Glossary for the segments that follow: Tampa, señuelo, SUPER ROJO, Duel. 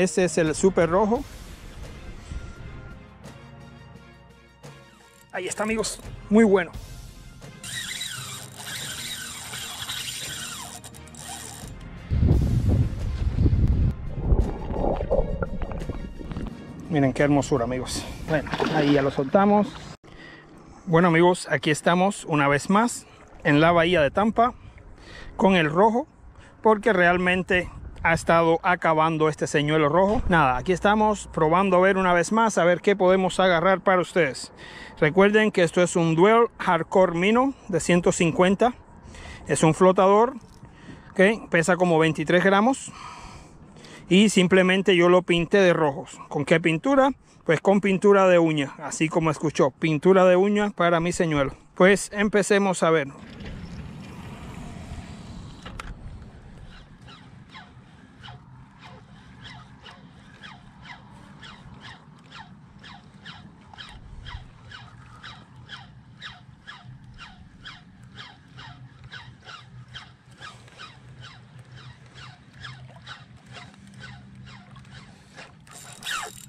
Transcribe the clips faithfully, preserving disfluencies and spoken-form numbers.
Este es el Super Rojo. Ahí está, amigos, muy bueno. Miren qué hermosura, amigos. Bueno, ahí ya lo soltamos. Bueno, amigos, aquí estamos una vez más en la bahía de Tampa con el rojo, porque realmente ha estado acabando este señuelo rojo. Nada, aquí estamos probando a ver una vez más, a ver qué podemos agarrar para ustedes. Recuerden que esto es un Duel Hardcore Mino de ciento cincuenta. Es un flotador que pesa como veintitrés gramos. Y simplemente yo lo pinté de rojos. ¿Con qué pintura? Pues con pintura de uña, así como escuchó, pintura de uña para mi señuelo. Pues empecemos a ver.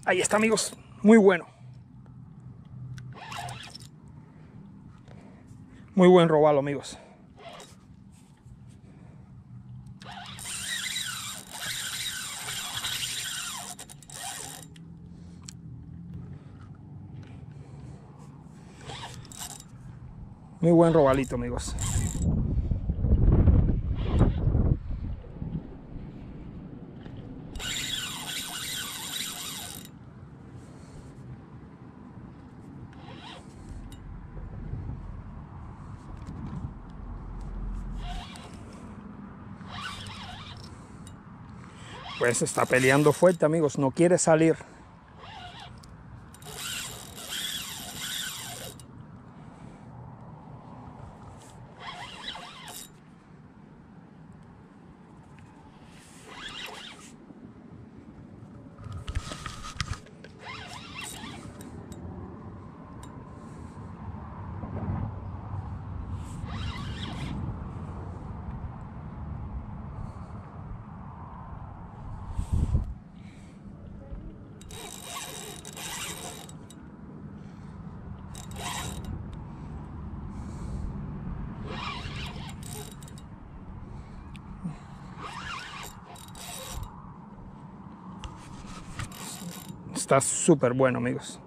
Ahí está, amigos, muy bueno. Muy buen robalo, amigos. Muy buen robalito, amigos. Pues está peleando fuerte, amigos, no quiere salir. Está súper bueno, amigos.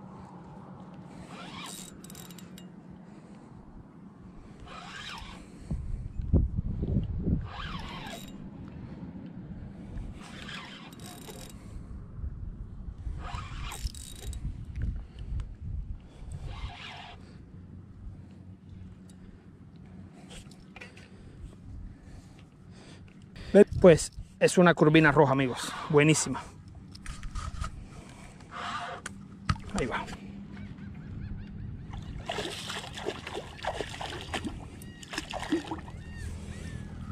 Pues es una curvina roja, amigos. Buenísima. Ahí va.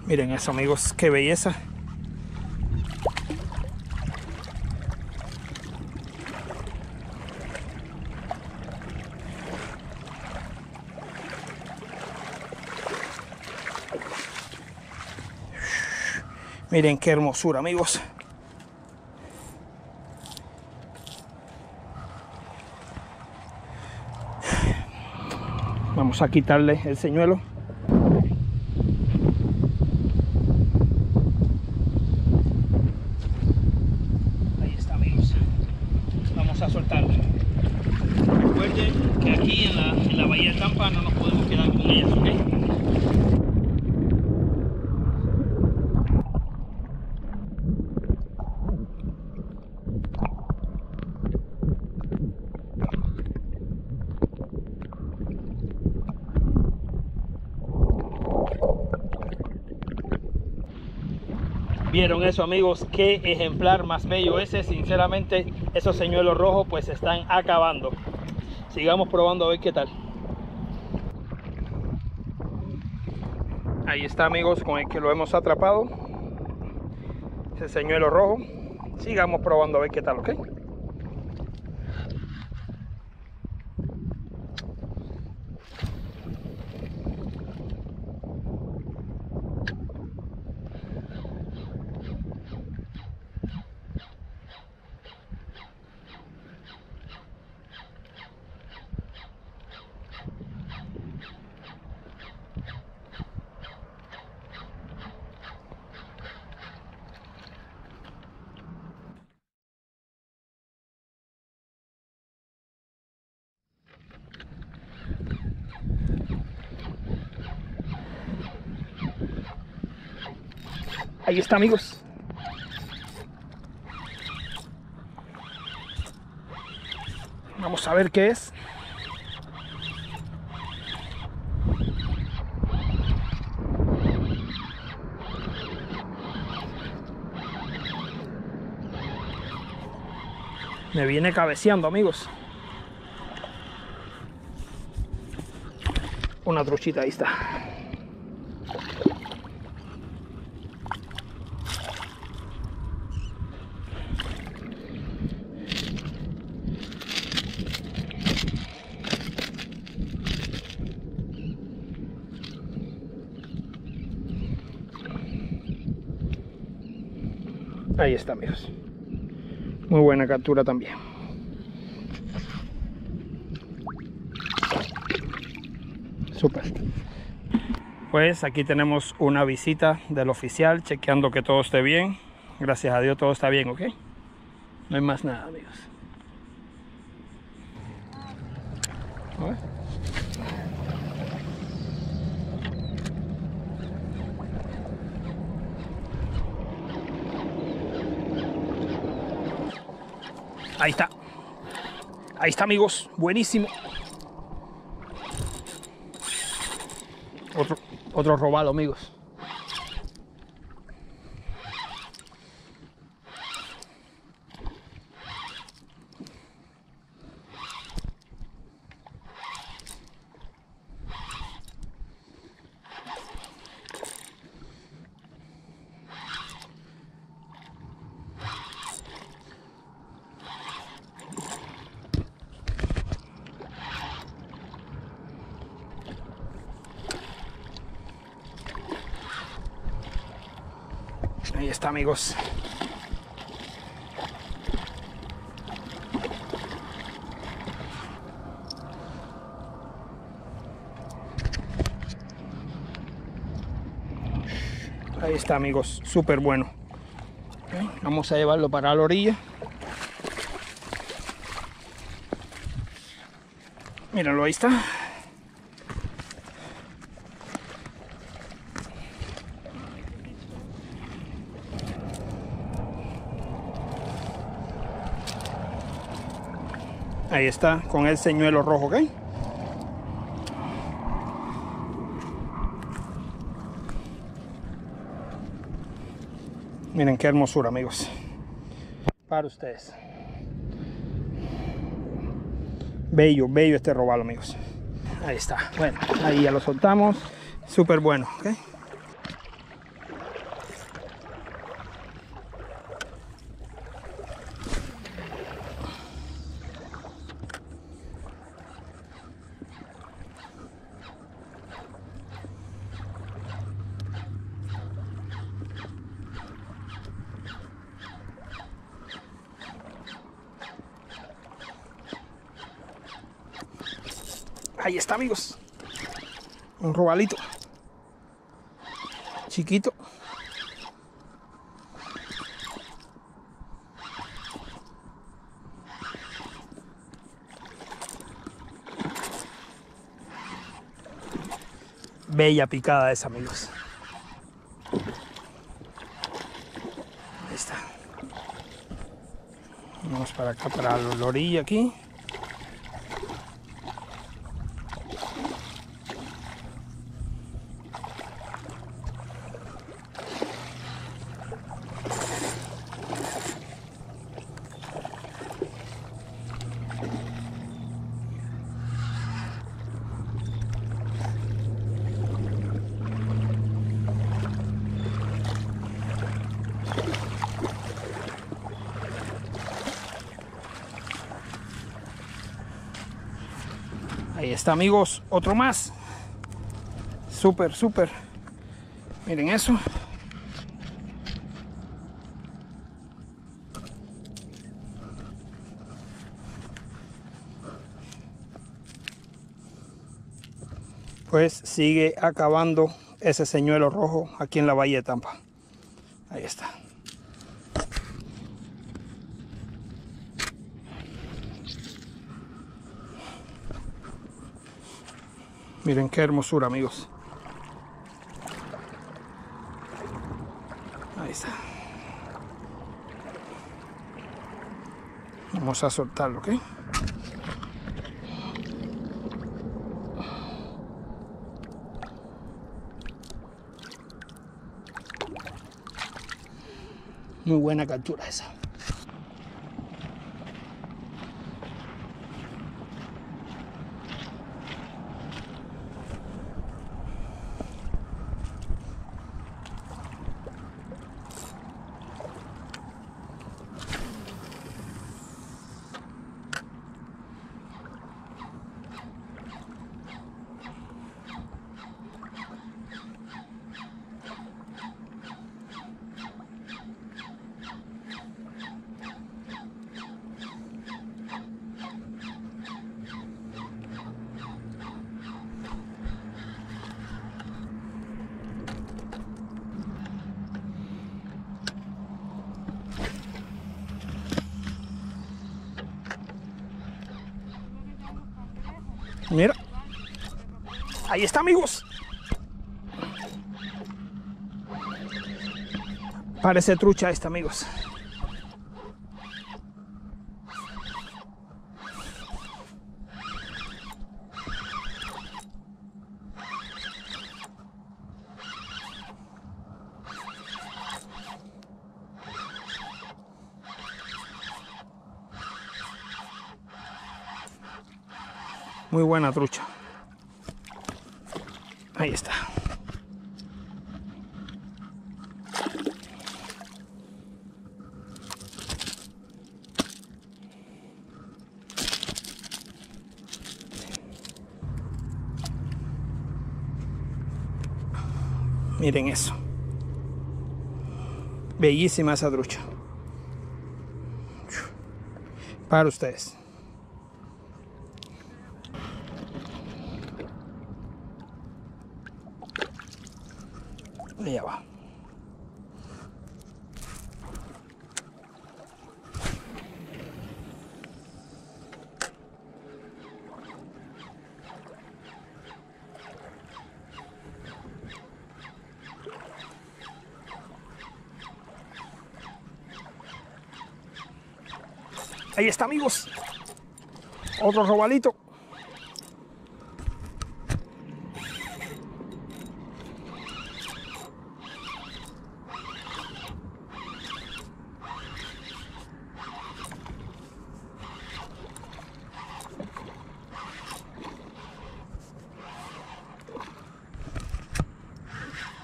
Miren eso, amigos, qué belleza. Miren qué hermosura, amigos. Vamos a quitarle el señuelo. Ahí está, amigos. Vamos a soltarlo. Recuerden que aquí en la, en la bahía de Tampa no nos podemos quedar con ellas, ¿ok? ¿Vieron eso, amigos? Qué ejemplar más bello ese. Sinceramente, esos señuelos rojos pues se están acabando. Sigamos probando a ver qué tal. Ahí está, amigos, con el que lo hemos atrapado. Ese señuelo rojo. Sigamos probando a ver qué tal, ¿ok? Ahí está, amigos. Vamos a ver qué es. Me viene cabeceando, amigos. Una truchita, ahí está. Ahí está, amigos. Muy buena captura también. Súper. Pues aquí tenemos una visita del oficial, chequeando que todo esté bien. Gracias a Dios todo está bien, ¿ok? No hay más nada, amigos. A ver. Ahí está. Ahí está, amigos. Buenísimo. Otro, otro robalo, amigos. Ahí está, amigos. Ahí está, amigos. Súper bueno. Vamos a llevarlo para la orilla. Míralo, ahí está. Ahí está, con el señuelo rojo, ¿ok? Miren qué hermosura, amigos. Para ustedes. Bello, bello este robalo, amigos. Ahí está. Bueno, ahí ya lo soltamos. Súper bueno, ¿ok? Ahí está, amigos. Un robalito. Chiquito. Bella picada esa, amigos. Ahí está. Vamos para acá, para la orilla aquí. Ahí está, amigos, otro más. Súper, súper. Miren eso. Pues sigue acabando ese señuelo rojo aquí en la bahía de Tampa. Ahí está. Miren qué hermosura, amigos. Vamos a soltarlo, ¿ok? Muy buena captura esa. Mira, ahí está, amigos. Parece trucha esta, amigos. Muy buena trucha. Ahí está. Miren eso. Bellísima esa trucha. Para ustedes. Allá va. Ahí está, amigos. Otro robalito.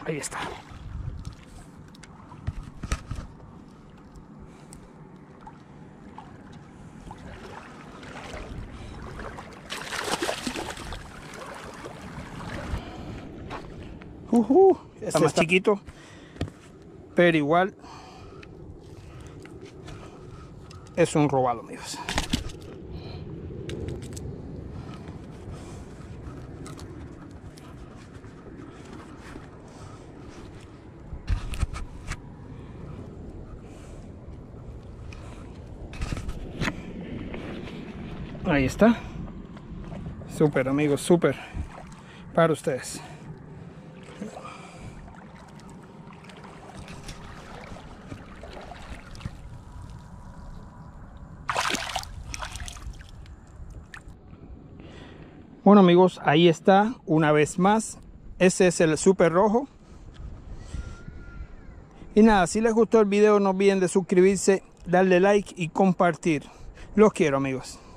Ahí está. Uh -huh. Este está más está chiquito, pero igual es un robado, amigos. Ahí está. Súper, amigos, súper. Para ustedes. Bueno, amigos, ahí está una vez más. Ese es el Super Rojo. Y nada, si les gustó el video, no olviden de suscribirse, darle like y compartir. Los quiero, amigos.